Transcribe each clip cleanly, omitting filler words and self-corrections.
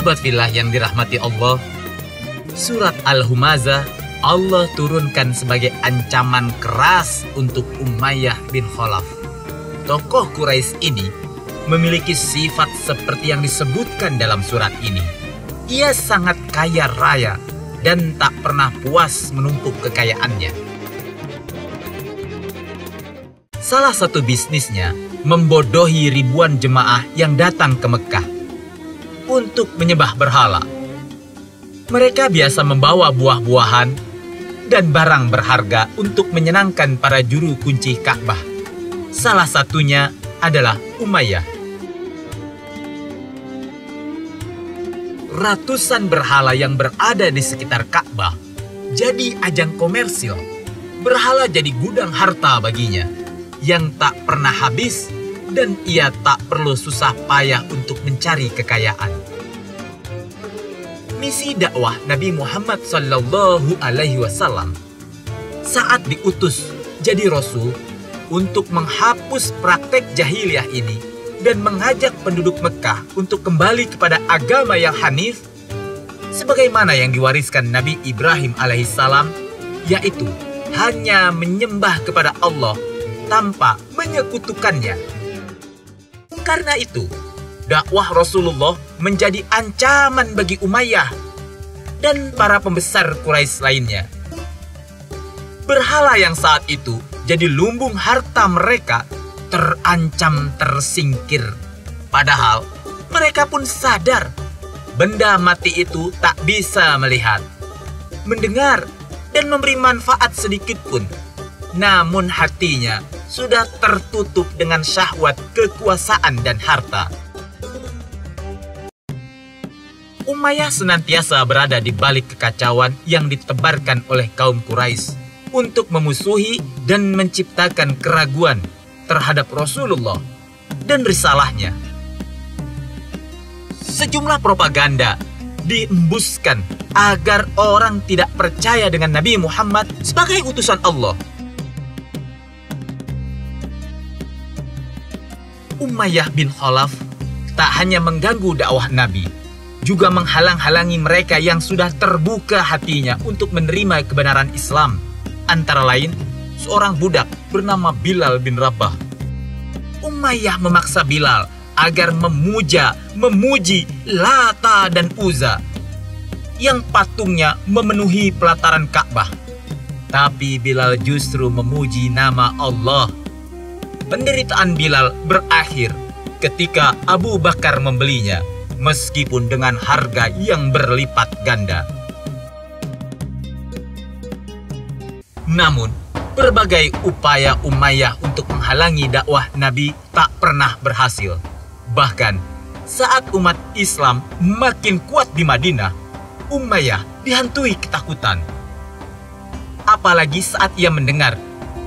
Sahabat fillah yang dirahmati Allah, Surat Al-Humazah Allah turunkan sebagai ancaman keras untuk Umayyah bin Khalaf. Tokoh Quraisy ini memiliki sifat seperti yang disebutkan dalam surat ini. Ia sangat kaya raya dan tak pernah puas menumpuk kekayaannya. Salah satu bisnisnya membodohi ribuan jemaah yang datang ke Mekkah untuk menyembah berhala. Mereka biasa membawa buah-buahan dan barang berharga untuk menyenangkan para juru kunci Ka'bah. Salah satunya adalah Umayyah. Ratusan berhala yang berada di sekitar Ka'bah jadi ajang komersil. Berhala jadi gudang harta baginya yang tak pernah habis, dan ia tak perlu susah payah untuk mencari kekayaan. Misi dakwah Nabi Muhammad SAW saat diutus jadi Rasul untuk menghapus praktek jahiliyah ini dan mengajak penduduk Mekkah untuk kembali kepada agama yang hanif sebagaimana yang diwariskan Nabi Ibrahim alaihissalam, yaitu hanya menyembah kepada Allah tanpa menyekutukannya. Karena itu, dakwah Rasulullah menjadi ancaman bagi Umayyah dan para pembesar Quraisy lainnya. Berhala yang saat itu jadi lumbung harta mereka terancam tersingkir. Padahal mereka pun sadar benda mati itu tak bisa melihat, mendengar, dan memberi manfaat sedikit pun. Namun hatinya sudah tertutup dengan syahwat kekuasaan dan harta. Umayyah senantiasa berada di balik kekacauan yang ditebarkan oleh kaum Quraisy untuk memusuhi dan menciptakan keraguan terhadap Rasulullah dan risalahnya. Sejumlah propaganda diembuskan agar orang tidak percaya dengan Nabi Muhammad sebagai utusan Allah. Umayyah bin Khalaf tak hanya mengganggu dakwah Nabi, juga menghalang-halangi mereka yang sudah terbuka hatinya untuk menerima kebenaran Islam. Antara lain, seorang budak bernama Bilal bin Rabah. Umayyah memaksa Bilal agar memuji Lata dan Uzza yang patungnya memenuhi pelataran Ka'bah. Tapi Bilal justru memuji nama Allah. Penderitaan Bilal berakhir ketika Abu Bakar membelinya, meskipun dengan harga yang berlipat ganda. Namun, berbagai upaya Umayyah untuk menghalangi dakwah Nabi tak pernah berhasil. Bahkan, saat umat Islam makin kuat di Madinah, Umayyah dihantui ketakutan. Apalagi saat ia mendengar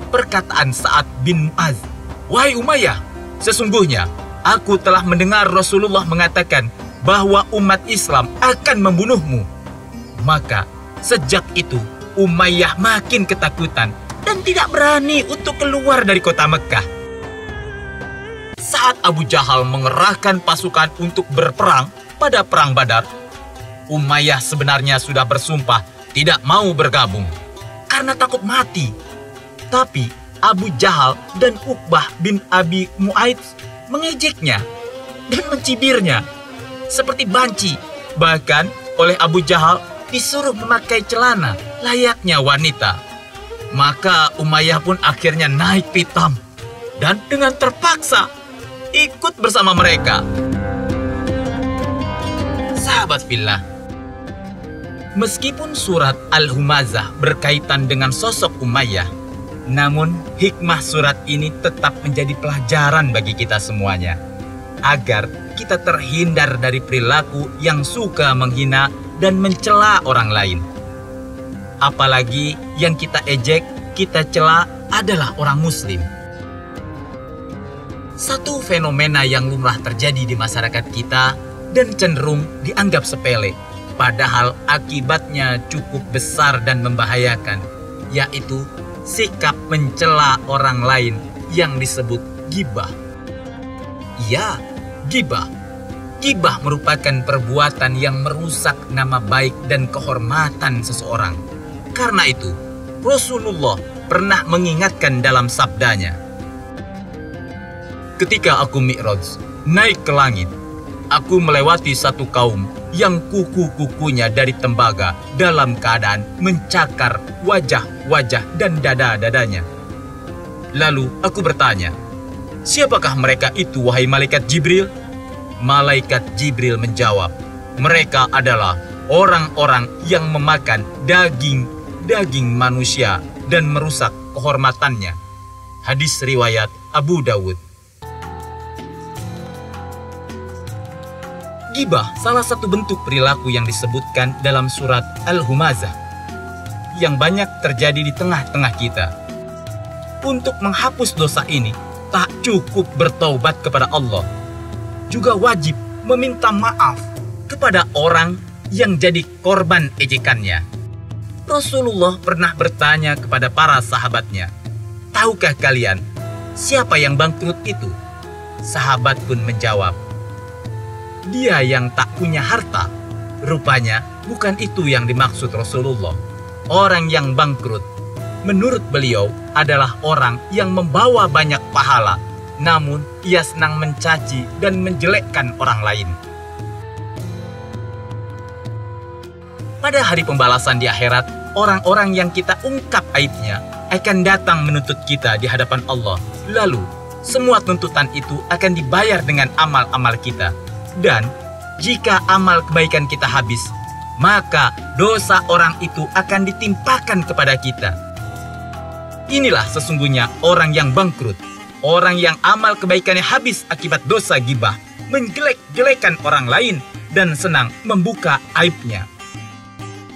perkataan Sa'ad bin Mu'adz, "Wahai Umayyah, sesungguhnya aku telah mendengar Rasulullah mengatakan bahwa umat Islam akan membunuhmu." Maka sejak itu Umayyah makin ketakutan dan tidak berani untuk keluar dari kota Mekkah. Saat Abu Jahal mengerahkan pasukan untuk berperang pada Perang Badar, Umayyah sebenarnya sudah bersumpah tidak mau bergabung karena takut mati. Tapi Abu Jahal dan Uqbah bin Abi Muaid mengejeknya dan mencibirnya seperti banci. Bahkan oleh Abu Jahal disuruh memakai celana layaknya wanita. Maka Umayyah pun akhirnya naik pitam dan dengan terpaksa ikut bersama mereka. Sahabat fillah, meskipun surat Al-Humazah berkaitan dengan sosok Umayyah, namun hikmah surat ini tetap menjadi pelajaran bagi kita semuanya, agar kita terhindar dari perilaku yang suka menghina dan mencela orang lain. Apalagi yang kita ejek, kita cela adalah orang muslim. Satu fenomena yang lumrah terjadi di masyarakat kita dan cenderung dianggap sepele, padahal akibatnya cukup besar dan membahayakan, yaitu sikap mencela orang lain yang disebut ghibah. Ya, ghibah Gibah merupakan perbuatan yang merusak nama baik dan kehormatan seseorang. Karena itu, Rasulullah pernah mengingatkan dalam sabdanya, "Ketika aku mi'raj, naik ke langit, aku melewati satu kaum yang kuku-kukunya dari tembaga dalam keadaan mencakar wajah-wajah dan dada-dadanya. Lalu aku bertanya, siapakah mereka itu, wahai Malaikat Jibril? Malaikat Jibril menjawab, mereka adalah orang-orang yang memakan daging-daging manusia dan merusak kehormatannya." Hadis riwayat Abu Dawud. Gibah salah satu bentuk perilaku yang disebutkan dalam surat Al-Humazah yang banyak terjadi di tengah-tengah kita. Untuk menghapus dosa ini, tak cukup bertaubat kepada Allah. Juga wajib meminta maaf kepada orang yang jadi korban ejekannya. Rasulullah pernah bertanya kepada para sahabatnya, "Tahukah kalian siapa yang bangkrut itu?" Sahabat pun menjawab, "Dia yang tak punya harta." Rupanya bukan itu yang dimaksud Rasulullah. Orang yang bangkrut menurut beliau adalah orang yang membawa banyak pahala, namun ia senang mencaci dan menjelekkan orang lain. Pada hari pembalasan di akhirat, orang-orang yang kita ungkap aibnya akan datang menuntut kita di hadapan Allah. Lalu, semua tuntutan itu akan dibayar dengan amal-amal kita. Dan, jika amal kebaikan kita habis, maka dosa orang itu akan ditimpakan kepada kita. Inilah sesungguhnya orang yang bangkrut. Orang yang amal kebaikannya habis akibat dosa gibah, menjelek-jelekan orang lain, dan senang membuka aibnya.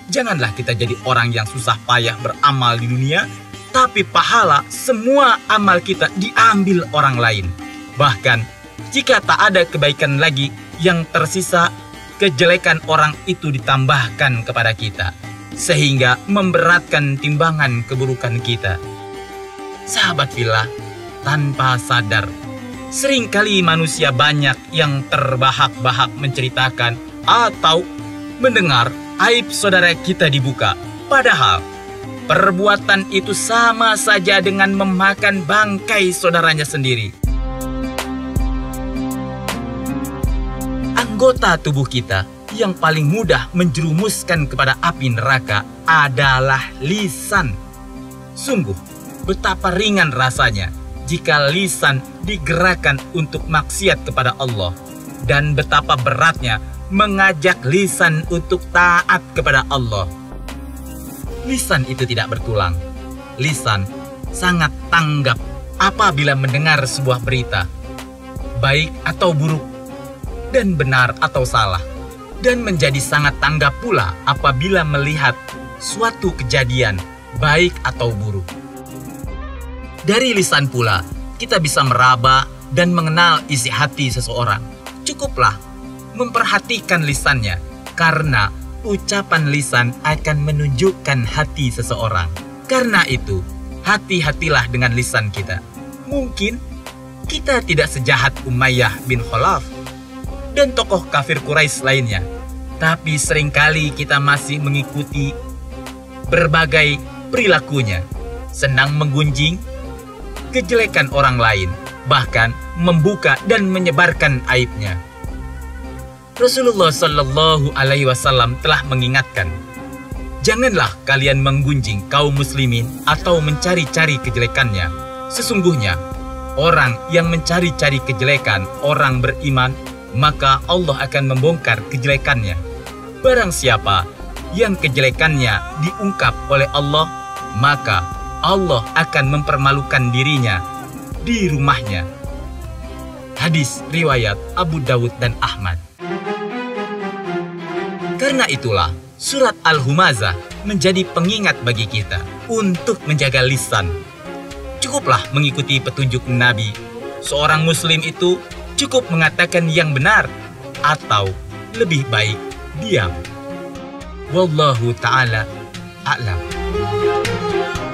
Janganlah kita jadi orang yang susah payah beramal di dunia, tapi pahala semua amal kita diambil orang lain. Bahkan, jika tak ada kebaikan lagi yang tersisa, kejelekan orang itu ditambahkan kepada kita, sehingga memberatkan timbangan keburukan kita. Sahabat fillah, tanpa sadar, seringkali manusia banyak yang terbahak-bahak menceritakan atau mendengar aib saudara kita dibuka. Padahal, perbuatan itu sama saja dengan memakan bangkai saudaranya sendiri. Anggota tubuh kita yang paling mudah menjerumuskan kepada api neraka adalah lisan. Sungguh, betapa ringan rasanya jika lisan digerakkan untuk maksiat kepada Allah, dan betapa beratnya mengajak lisan untuk taat kepada Allah. Lisan itu tidak bertulang. Lisan sangat tanggap apabila mendengar sebuah berita, baik atau buruk, dan benar atau salah, dan menjadi sangat tanggap pula apabila melihat suatu kejadian, baik atau buruk. Dari lisan pula, kita bisa meraba dan mengenal isi hati seseorang. Cukuplah memperhatikan lisannya, karena ucapan lisan akan menunjukkan hati seseorang. Karena itu, hati-hatilah dengan lisan kita. Mungkin kita tidak sejahat Umayyah bin Khalaf dan tokoh kafir Quraisy lainnya, tapi seringkali kita masih mengikuti berbagai perilakunya. Senang menggunjing kejelekan orang lain, bahkan membuka dan menyebarkan aibnya. Rasulullah Shallallahu Alaihi Wasallam telah mengingatkan, janganlah kalian menggunjing kaum muslimin atau mencari-cari kejelekannya. Sesungguhnya orang yang mencari-cari kejelekan orang beriman, maka Allah akan membongkar kejelekannya. Barang siapa yang kejelekannya diungkap oleh Allah, maka Allah akan mempermalukan dirinya di rumahnya. Hadis riwayat Abu Dawud dan Ahmad. Karena itulah surat Al-Humazah menjadi pengingat bagi kita untuk menjaga lisan. Cukuplah mengikuti petunjuk Nabi. Seorang muslim itu cukup mengatakan yang benar, atau lebih baik diam. Wallahu ta'ala a'lam.